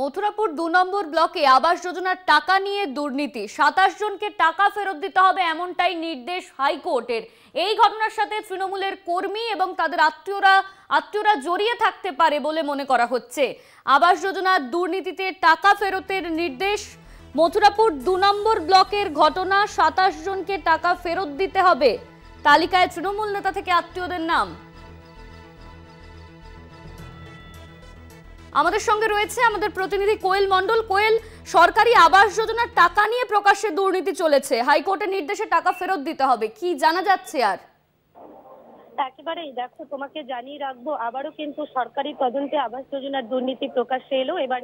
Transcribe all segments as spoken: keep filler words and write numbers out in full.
মথুরাপুর दो নম্বর ব্লকে আবাস যোজনার টাকা নিয়ে দুর্নীতি सत्ताईस জনকে টাকা ফেরত দিতে হবে এমনটাই নির্দেশ হাইকোর্টের। এই ঘটনার সাথে তৃণমূলের কর্মী এবং তাদের আত্মীয়রা আত্মীয়রা জড়িয়ে থাকতে পারে বলে মনে করা হচ্ছে। আবাস যোজনার দুর্নীতিতে টাকা ফেরতের নির্দেশ। মথুরাপুর दो নম্বর ব্লকের ঘটনা, सत्ताईस জনকে টাকা ফেরত দিতে হবে। তালিকায় তৃণমূল নেতা থেকে আত্মীয়দের নাম। আমাদের সঙ্গে রয়েছে আমাদের প্রতিনিধি কোয়েল মণ্ডল। কোয়েল, সরকারি আবাস যোজনার টাকা নিয়ে প্রকাশ্যে দুর্নীতি চলেছে, হাইকোর্টের নির্দেশে টাকা ফেরত দিতে হবে, কি জানা যাচ্ছে? আর একেবারেই দেখো, তোমাকে জানিয়ে রাখবো আবারও কিন্তু সরকারি তদন্তে আবাস যোজনার দুর্নীতি প্রকাশ্যে এলো। এবার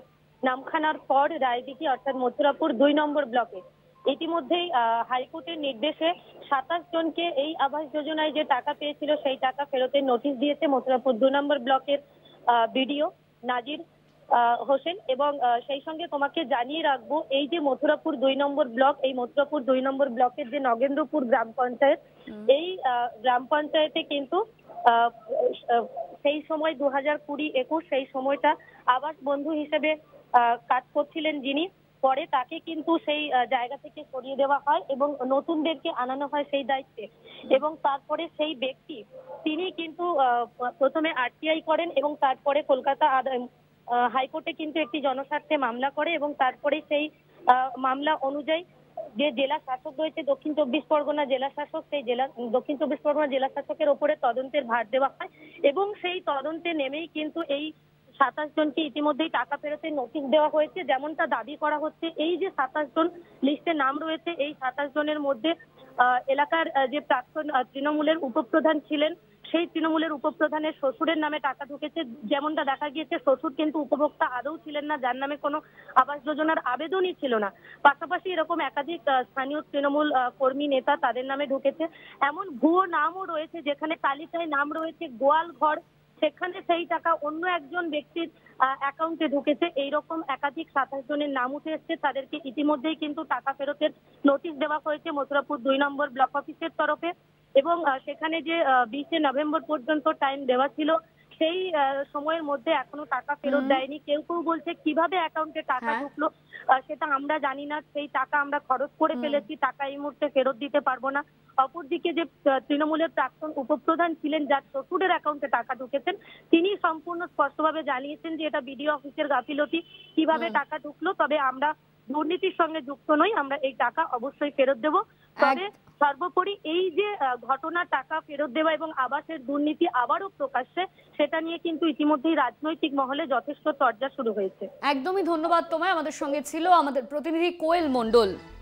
নামখানার পর রায়দিঘি অর্থাৎ মথুরাপুর দুই নম্বর ব্লকে ইতিমধ্যেই হাইকোর্টের নির্দেশে সাতাশ জনকে এই আবাস যোজনায় যে টাকা পেয়েছিল সেই টাকা ফেরতের নোটিশ দিয়েছে মথুরাপুর দুই নম্বর ব্লকের বিডিও নাজির হোসেন। এবং সেই সঙ্গে তোমাকে জানিয়ে রাখবো এই যে মথুরাপুর দুই নম্বর ব্লক, এই মথুরাপুর দুই নম্বর ব্লকের যে নগেন্দ্রপুর গ্রাম পঞ্চায়েত, এই গ্রাম পঞ্চায়েতে কিন্তু সেই সময় দু হাজার কুড়ি একুশ সেই সময়টা আবাস বন্ধু হিসেবে কাজ করছিলেন যিনি, পরে তাকে কিন্তু সেই জায়গা থেকে সরিয়ে দেওয়া হয় এবং নতুনদেরকে আনানো হয় সেই দায়িত্বে। এবং তারপরে সেই ব্যক্তি তিনি কিন্তু প্রথমে আরটিআই করেন এবং তারপরে কলকাতা হাইকোর্টে কিন্তু একটি জনস্বার্থে মামলা করে এবং তারপরে সেই মামলা অনুযায়ী যে জেলা শাসক রয়েছে দক্ষিণ চব্বিশ পরগনা জেলা শাসক, সেই জেলা দক্ষিণ চব্বিশ পরগনা জেলা শাসকের ওপরে তদন্তের ভার দেওয়া হয় এবং সেই তদন্তে নেমেই কিন্তু এই সাতাশ জনকে ইতিমধ্যেই টাকা ফেরতের নোটিশ দেওয়া হয়েছে। যেমনটা দাবি করা হচ্ছে, এই যে সাতাশ জন লিস্টে নাম রয়েছে, এই সাতাশ জনের মধ্যে এলাকার যে প্রাক্তন তৃণমূলের উপপ্রধান ছিলেন সেই তৃণমূলের উপপ্রধানের শ্বশুরের নামে টাকা ঢুকেছে। যেমনটা দেখা গিয়েছে শ্বশুর কিন্তু উপভোক্তা আদৌ ছিলেন না, যার নামে কোনো আবাস যোজনার আবেদনই ছিল না। পাশাপাশি এরকম একাধিক স্থানীয় তৃণমূল কর্মী নেতা তাদের নামে ঢুকেছে। এমন ভুয়ো নামও রয়েছে, যেখানে তালিকায় নাম রয়েছে গোয়াল ঘর, সেখানে সেই টাকা অন্য একজন ব্যক্তির অ্যাকাউন্টে ঢুকেছে। এইরকম একাধিক সাতাশ জনের নাম উঠে এসছে, তাদেরকে ইতিমধ্যেই কিন্তু টাকা ফেরতের নোটিশ দেওয়া হয়েছে মথুরাপুর দুই নম্বর ব্লক অফিসের তরফে। এবং সেখানে যে বিশে নভেম্বর পর্যন্ত টাইম দেওয়া ছিল, সেই সময়ের মধ্যে এখনো টাকা ফেরত দেয়নি। কেউ কেউ বলছে কিভাবে অ্যাকাউন্টে টাকা ঢুকলো সেটা আমরা জানি না, সেই টাকা আমরা খরচ করে ফেলেছি, টাকা এই মুহূর্তে ফেরত দিতে পারবো না। অপরদিকে যে তৃণমূলের প্রাক্তন উপপ্রধান ছিলেন, যার শ্বশুরের অ্যাকাউন্টে টাকা ঢুকেছেন, তিনি সম্পূর্ণ স্পষ্টভাবে জানিয়েছেন যে এটা বিডিও অফিসের গাফিলতি, কিভাবে টাকা ঢুকলো। তবে আমরা দুর্নীতির সঙ্গে যুক্ত নই, আমরা এই টাকা অবশ্যই ফেরত দেব। তবে সর্বোপরি এই যে ঘটনা টাকা ফেরত দেওয়া এবং আবাসের দুর্নীতি আবারও প্রকাশ্যে, সেটা নিয়ে কিন্তু ইতিমধ্যেই রাজনৈতিক মহলে যথেষ্ট চর্চা শুরু হয়েছে। একদমই ধন্যবাদ তোমায়, আমাদের সঙ্গে ছিল আমাদের প্রতিনিধি কোয়েল মণ্ডল।